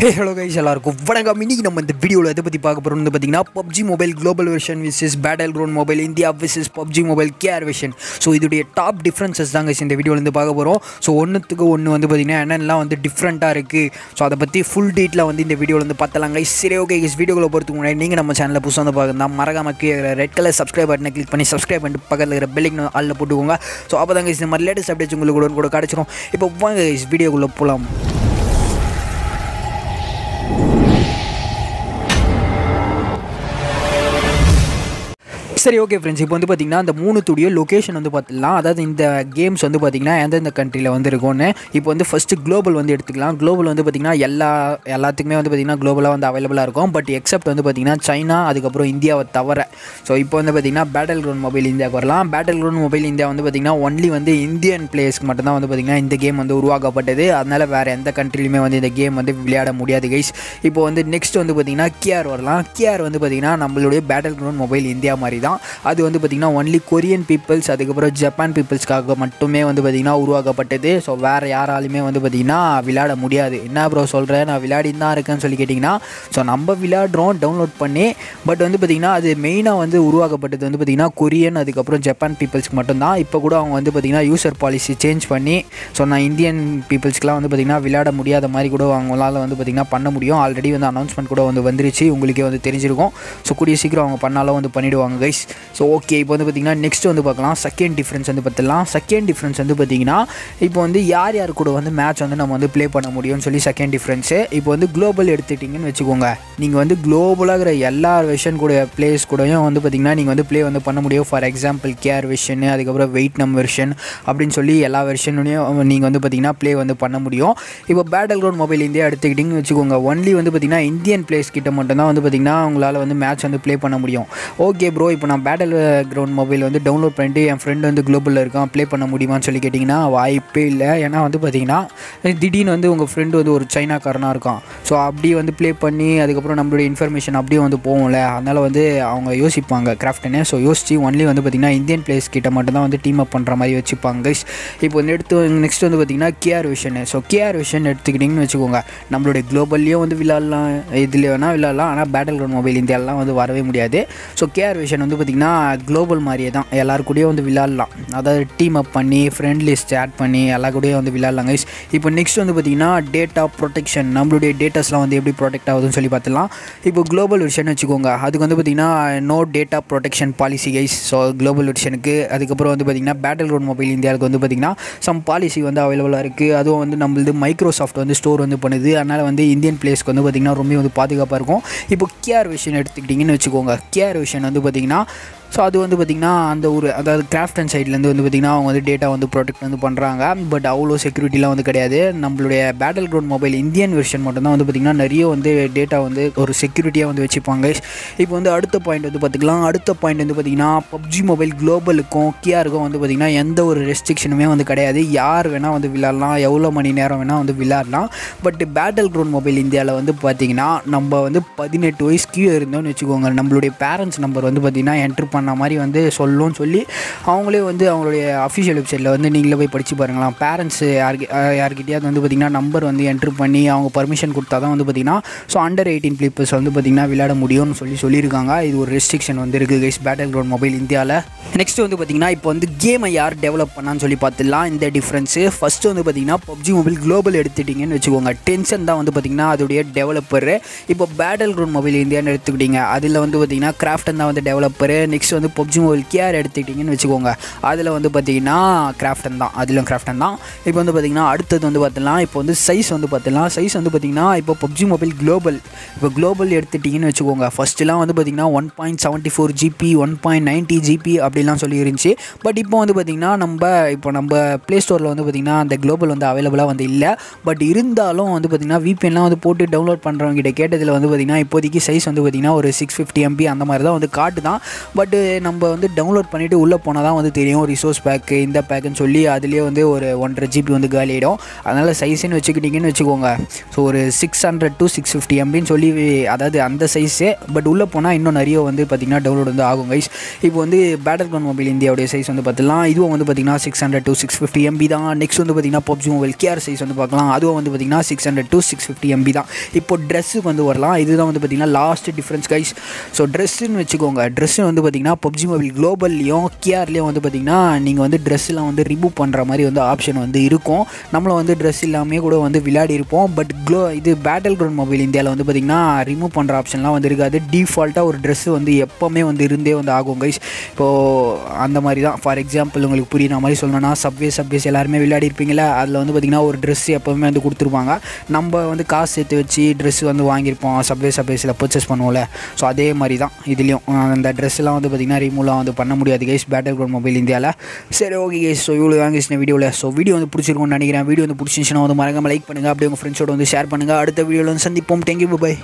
Hey, hello guys, welcome to the video. We PUBG Mobile Global Version versus Battlegrounds Mobile India versus PUBG Mobile KR Version. So, these are the top differences in the video. So, one is different. So, the full detail in the video. Red color subscribe button, click on subscribe and bell. So, this is the latest update. Now, okay friends, இப்போ வந்து பாத்தீங்கன்னா அந்த மூணு studio location வந்து பார்த்தலாம். அதாவது இந்த games வந்து பாத்தீங்கன்னா எந்தெந்த கண்ட்ரில வந்து இருக்கும்னு இப்போ வந்து ஃபர்ஸ்ட் குளோபல் வந்து எடுத்துக்கலாம். குளோபல் வந்து பாத்தீங்கன்னா எல்லாத்துக்குமே வந்து பாத்தீங்கன்னா குளோபலா வந்து அவைலபிளா இருக்கும். பட் எக்ஸப்ட் வந்து பாத்தீங்கன்னா சைனா, அதுக்கு அப்புறம் இந்தியாவை தவிர. சோ இப்போ வந்து பாத்தீங்கன்னா Battlegrounds Mobile இந்தியாக்கு வரலாம். Battlegrounds Mobile இந்தியா வந்து பாத்தீங்கன்னா only வந்து இந்தியன் பிளேயர்ஸ்க்கு மட்டும் தான் வந்து பாத்தீங்கன்னா இந்த கேம் வந்து உருவாக்கப்பட்டது. அதனால வேற எந்த கண்ட்ரிலயுமே வந்து இந்த கேம் வந்து விளையாட முடியாது guys. இப்போ வந்து நெக்ஸ்ட் வந்து பாத்தீங்கன்னா KR வரலாம். KR வந்து பாத்தீங்கன்னா நம்மளுடைய Battlegrounds Mobile இந்தியா மாதிரி தான். அது வந்து பாத்தீங்கன்னா only Korean peoples, அதுக்கு அப்புறம் ஜப்பான் peoplesக்காக மட்டுமே வந்து பாத்தீங்கன்னா உருவாக்கப்பட்டது. சோ வேற யாராலுமே வந்து பாத்தீங்கன்னா விளையாட முடியாது. என்ன bro சொல்றேன், நான் விளையாடிட்டு தான் இருக்கேன்னு சொல்லி கேட்டிங்கன்னா, சோ நம்ம விளையாடுறோம் டவுன்லோட் பண்ணி. பட் வந்து பாத்தீங்கன்னா அது மெயினா வந்து உருவாக்கப்பட்டது வந்து பாத்தீங்கன்னா கொரியன், அதுக்கு அப்புறம் ஜப்பான் peoplesக்கு மட்டும் தான். இப்போ கூட அவங்க வந்து பாத்தீங்கன்னா யூசர் பாலிசி சேஞ்ச் பண்ணி சோ நான் இந்தியன் peoplesக்குலாம் வந்து பாத்தீங்கன்னா விளையாட முடியாத மாதிரி கூட அவங்களால வந்து பாத்தீங்கன்னா பண்ண முடியும். ஆல்ரெடி வந்து அனௌன்ஸ்மெண்ட் கூட வந்து வந்துருச்சு, உங்களுக்கே வந்து தெரிஞ்சிருக்கும். சோ கூடிய சீக்கிரம் அவங்க பண்ணாலும் வந்து பண்ணிடுவாங்க guys. So okay, இப்போ வந்து பாத்தீங்கன்னா நெக்ஸ்ட் வந்து பார்க்கலாம் செகண்ட் டிஃபரன்ஸ் வந்து பார்த்தலாம். செகண்ட் டிஃபரன்ஸ் வந்து பாத்தீங்கன்னா இப்போ வந்து யார் கூட வந்து மேட்ச் வந்து நம்ம வந்து ப்ளே பண்ண முடியும்னு சொல்லி செகண்ட் டிஃபரன்ஸ். இப்போ வந்து குளோபல் எடுத்துட்டீங்கன்னு வச்சுக்கோங்க, நீங்க வந்து குளோபலாகிற எல்லா வெர்ஷன் கூட பிளேஸ் கூடயும் வந்து பாத்தீங்கன்னா நீங்க வந்து ப்ளே வந்து பண்ண முடியும். ஃபார் எக்ஸாம்பிள் KR வெர்ஷன், அதுக்கப்புறம் Vietnam வெர்ஷன் அப்படின்னு சொல்லி எல்லா வெர்ஷன்லையும் நீங்க வந்து பாத்தீங்கன்னா ப்ளே வந்து பண்ண முடியும். இப்போ Battlegrounds Mobile இந்தியா எடுத்துக்கிட்டீங்கன்னு வச்சுக்கோங்க, ஒன்லி வந்து பாத்தீங்கன்னா இந்தியன் பிளேஸ் கிட்ட மட்டும் தான் வந்து பாத்தீங்கன்னா உங்களால் வந்து மேட்ச் வந்து ப்ளே பண்ண முடியும். ஓகே ப்ரோ, இப்போ நான் Battlegrounds Mobile வந்து டவுன்லோட் பண்ணிட்டு என் ஃப்ரெண்டு வந்து குளோபலில் இருக்கான், ப்ளே பண்ண முடியுமான்னு சொல்லி கேட்டிங்கன்னா வாய்ப்பே இல்லை. ஏன்னா வந்து பார்த்திங்கன்னா திடீர்னு வந்து உங்கள் ஃப்ரெண்டு வந்து ஒரு சைனாக்காரனாக இருக்கான். ஸோ அப்படி வந்து ப்ளே பண்ணி அதுக்கப்புறம் நம்மளுடைய இன்ஃபர்மேஷன் அப்படியே வந்து போகும்ல. அதனால் வந்து அவங்க யோசிப்பாங்க கிராஃப்ட்னு. ஸோ யோசிச்சு ஒன்லி வந்து பார்த்திங்கன்னா இந்தியன் பிளேஸ் கிட்ட மட்டும்தான் வந்து டீம் அப் பண்ணுற மாதிரி வச்சுப்பாங்க guys. இப்போ வந்து நெக்ஸ்ட் வந்து பார்த்திங்கன்னா KR version. So KR version எடுத்துக்கிட்டிங்கன்னு வச்சுக்கோங்க, நம்மளுடைய குளோபல்லையும் வந்து விளாட்லாம், இதில் வேணால் விளாட்லாம். ஆனால் Battlegrounds Mobile இந்தியாவிலாம் வந்து வரவே முடியாது. ஸோ KR விஷன் வந்து பார்த்திங்கன்னா குளோபல் மாதிரியே தான், எல்லாருக்கூடையும் வந்து விளாட்லாம். அதாவது டீம் அப் பண்ணி ஃப்ரெண்ட் லிஸ்ட் ஆட் பண்ணி எல்லா கூடயும் வந்து விளாட்லாம் guys. இப்போ நெக்ஸ்ட் வந்து பார்த்திங்கன்னா டேட்டா ப்ரொடெக்ஷன், நம்மளுடைய டேட்டாஸ்லாம் வந்து எப்படி ப்ரொடெக்ட் ஆகுதுன்னு சொல்லி பார்த்துலாம். இப்போ குளோபல் வெர்ஷன் வச்சுக்கோங்க, அதுக்கு வந்து பார்த்திங்கன்னா no data protection policy guys. So global வெர்ஷனுக்கு அதுக்கப்புறம் வந்து பார்த்திங்கன்னா Battlegrounds Mobile இந்தியாவுக்கு வந்து பார்த்திங்கன்னா சம் பாலிசி வந்து அவைலபிளாக இருக்குது. அதுவும் வந்து நம்மளது மைக்ரோசாஃப்ட் வந்து ஸ்டோர் வந்து பண்ணுது. அதனால் வந்து இந்தியன் பிளேஸ்க்கு வந்து பார்த்திங்கன்னா ரொம்ப வந்து பாதுகாப்பாக இருக்கும். இப்போ KR வெர்ஷன் எடுத்துக்கிட்டிங்கன்னு வச்சுக்கோங்க, KR வெர்ஷன் வந்து பார்த்திங்கன்னா ஸோ அது வந்து பார்த்திங்கன்னா அந்த ஒரு அதாவது கிராஃப்ட் அண்ட் சைட்லேருந்து வந்து பார்த்திங்கன்னா அவங்க வந்து டேட்டா வந்து ப்ரொடெக்ட் வந்து பண்ணுறாங்க. பட் அவ்வளோ செக்யூரிட்டிலாம் வந்து கிடையாது. நம்மளுடைய Battlegrounds Mobile இந்தியன் வெர்ஷன் மட்டும்தான் வந்து பார்த்திங்கன்னா நிறைய வந்து டேட்டா வந்து ஒரு செக்யூரிட்டியாக வந்து வச்சுப்பாங்க. இப்போ வந்து அடுத்த பாயிண்ட் வந்து பார்த்துக்கலாம். அடுத்த பாயிண்ட் வந்து பார்த்திங்கன்னா PUBG Mobile குளோபலுக்கும் KRக்கும் வந்து பார்த்திங்கன்னா எந்த ஒரு ரெஸ்ட்ரிக்ஷனுமே வந்து கிடையாது. யார் வேணால் வந்து விளாட்லாம், எவ்வளோ மணி நேரம் வேணால் வந்து விளாட்லாம். பட் Battlegrounds Mobile இந்தியாவில் வந்து பார்த்திங்கன்னா நம்ம வந்து 18 வயசு கீழே இருந்தோம்னு வச்சுக்கோங்க, நம்மளுடைய பேரண்ட்ஸ் நம்பர் வந்து பார்த்திங்கன்னா என்ட்ரு பண்ண மாதிரி வந்து சொல்லுன்னு சொல்லி அவங்களே வந்து அவங்களுடைய அஃபிஷியல் வெப்சைட்டில் வந்து நீங்களே போய் படித்து பாருங்களா. பேரண்ட்ஸ் யார்கிட்டையாவது வந்து பார்த்திங்கன்னா நம்பர் வந்து என்ட்ரு பண்ணி அவங்க பர்மிஷன் கொடுத்தா தான் வந்து பார்த்திங்கன்னா ஸோ அண்டர் 18 பீப்புள்ஸ் வந்து பார்த்திங்கன்னா விளையாட முடியும்னு சொல்லியிருக்காங்க. இது ஒரு ரெஸ்ட்ரிக்ஷன் வந்து இருக்குது guys Battlegrounds Mobile இந்தியாவில். நெக்ஸ்ட் வந்து பார்த்திங்கன்னா இப்போ வந்து கேமை யார் டெவலப் பண்ணான்னு சொல்லி பார்த்துடலாம். இந்த டிஃப்ரென்ஸு ஃபஸ்ட்டு வந்து பார்த்திங்கன்னா PUBG Mobile குளோபல் எடுத்துட்டிங்கன்னு வச்சுக்கோங்க, Tencent தான் வந்து பார்த்திங்கன்னா அதோடைய டெவலப்பரு. இப்போ Battlegrounds Mobile இந்தியான்னு எடுத்துக்கிட்டிங்க, அதில் வந்து பார்த்திங்கன்னா கிராஃப்டன் தான் வந்து டெவலப்பரு. நெக்ஸ்ட் வந்து PUBG Mobile KR எடுத்துக்கிட்டிங்கன்னு வச்சுக்கோங்க, அதில் வந்து பார்த்திங்கன்னா கிராஃப்டன் தான், அதிலும் கிராஃப்டன் தான். இப்போ வந்து பார்த்திங்கன்னா அடுத்தது வந்து பார்த்துலாம். இப்போ வந்து சைஸ் வந்து பார்த்துலாம். சைஸ் வந்து பார்த்திங்கன்னா இப்போ PUBG Mobile குளோபல், இப்போ குளோபல் எடுத்துட்டிங்கன்னு வச்சுக்கோங்க, ஃபஸ்ட்டுலாம் வந்து பார்த்திங்கன்னா 1.74 GB 1.90 GB அப்படிலாம் சொல்லி இருந்துச்சு. பட் இப்போ வந்து பார்த்திங்கன்னா இப்போ நம்ம ப்ளே ஸ்டோரில் வந்து பார்த்திங்கன்னா அந்த குளோபல் வந்து அவைலபிளாக வந்து இல்லை. பட் இருந்தாலும் வந்து பார்த்திங்கன்னா VPNலாம் வந்து போட்டு டவுன்லோட் பண்ணுறவங்ககிட்ட கேட்டதில் வந்து பார்த்திங்கன்னா இப்போதைக்கு சைஸ் வந்து பார்த்திங்கன்னா ஒரு 650 MB அந்த மாதிரி தான் வந்து காட்டு தான். பட் நம்ம வந்து டவுன்லோட் பண்ணிட்டு உள்ள போனா தான் வந்து தெரியும் ரிசோர்ஸ் பேக் இந்த பேக்னு சொல்லி அதுலயே வந்து ஒரு 1.5 GB வந்து காலி ஆயிடும். அதனால சைஸ்னு வெச்சுக்கிட்டீங்கன்னு வெச்சுக்கோங்க. சோ ஒரு 600 to 650 MB ன்னு சொல்லி அதாவது அந்த சைஸ். பட் உள்ள போனா இன்னும் நிறைய வந்து பாத்தீங்கன்னா டவுன்லோட் வந்து ஆகும் गाइस. இப்போ வந்து Battlegrounds Mobile India உடைய சைஸ் வந்து பார்த்தலாம். இதுவும் வந்து பாத்தீங்கன்னா 600 to 650 MB தான். நெக்ஸ்ட் வந்து பாத்தீங்கன்னா PUBG Mobile KR சைஸ் வந்து பார்க்கலாம். அதுவும் வந்து பாத்தீங்கன்னா 600 to 650 MB தான். இப்போ Dressக்கு வந்து வரலாம். இதுதான் வந்து பாத்தீங்கன்னா லாஸ்ட் டிஃபரன்ஸ் गाइस. சோ Dressன்னு வெச்சுக்கோங்க. Dress வந்து பாத்தீங்கன்னா PUBG Mobile Globalலியும் KRலியும் வந்து பாத்தீங்கன்னா நீங்க வந்து Dressலாம் வந்து ரிமூவ் பண்ற மாதிரி வந்து ஆப்ஷன் வந்து இருக்கும். நம்மள வந்து Dress இல்லாமயே கூட வந்து விளையாடி இருப்போம். பட் இது Battlegrounds Mobile Indiaல வந்து பாத்தீங்கன்னா ரிமூவ் பண்ற ஆப்ஷன்லாம் வந்து இருக்காது. டிஃபால்ட்டா ஒரு Dress வந்து எப்பவுமே வந்து இருந்தே வந்து ஆகும் गाइस. இப்போ அந்த மாதிரி தான் ஃபார் எக்ஸாம்பிள் உங்களுக்கு புரியுற மாதிரி சொல்லணும்னா சப்வேஸ் எல்லாருமே விளையாடி இருப்பீங்களா அதில் வந்து பார்த்திங்கன்னா ஒரு ட்ரெஸ் எப்போவுமே வந்து கொடுத்துருப்பாங்க. நம்ம வந்து காசு சேர்த்து வச்சு ட்ரெஸ் வந்து வாங்கியிருப்போம் சப்வேஸில் பர்ச்சேஸ் பண்ணுவோம்ல. ஸோ அதே மாதிரி தான் இதுலேயும் அந்த ட்ரெஸ்லாம் வந்து பார்த்திங்கன்னா ரிமூவ்லாம் வந்து பண்ண முடியாது கைஸ் Battlegrounds Mobile Indiaவில். சரி ஓகே கைஸ். ஸோ இவ்வளோ தான் கைஸ் வீடியோவில். ஸோ வீடியோ வந்து பிடிச்சிருக்கும்னு நினைக்கிறேன். வீடியோ வந்து பிடிச்சிருந்துச்சுன்னா வந்து மறக்காம லைக் பண்ணுங்கள். அப்படியே உங்கள் ஃப்ரெண்ட்ஸோட வந்து ஷேர் பண்ணுங்கள். அடுத்த வீடியோவில் வந்து சந்திப்போம். Thank you by.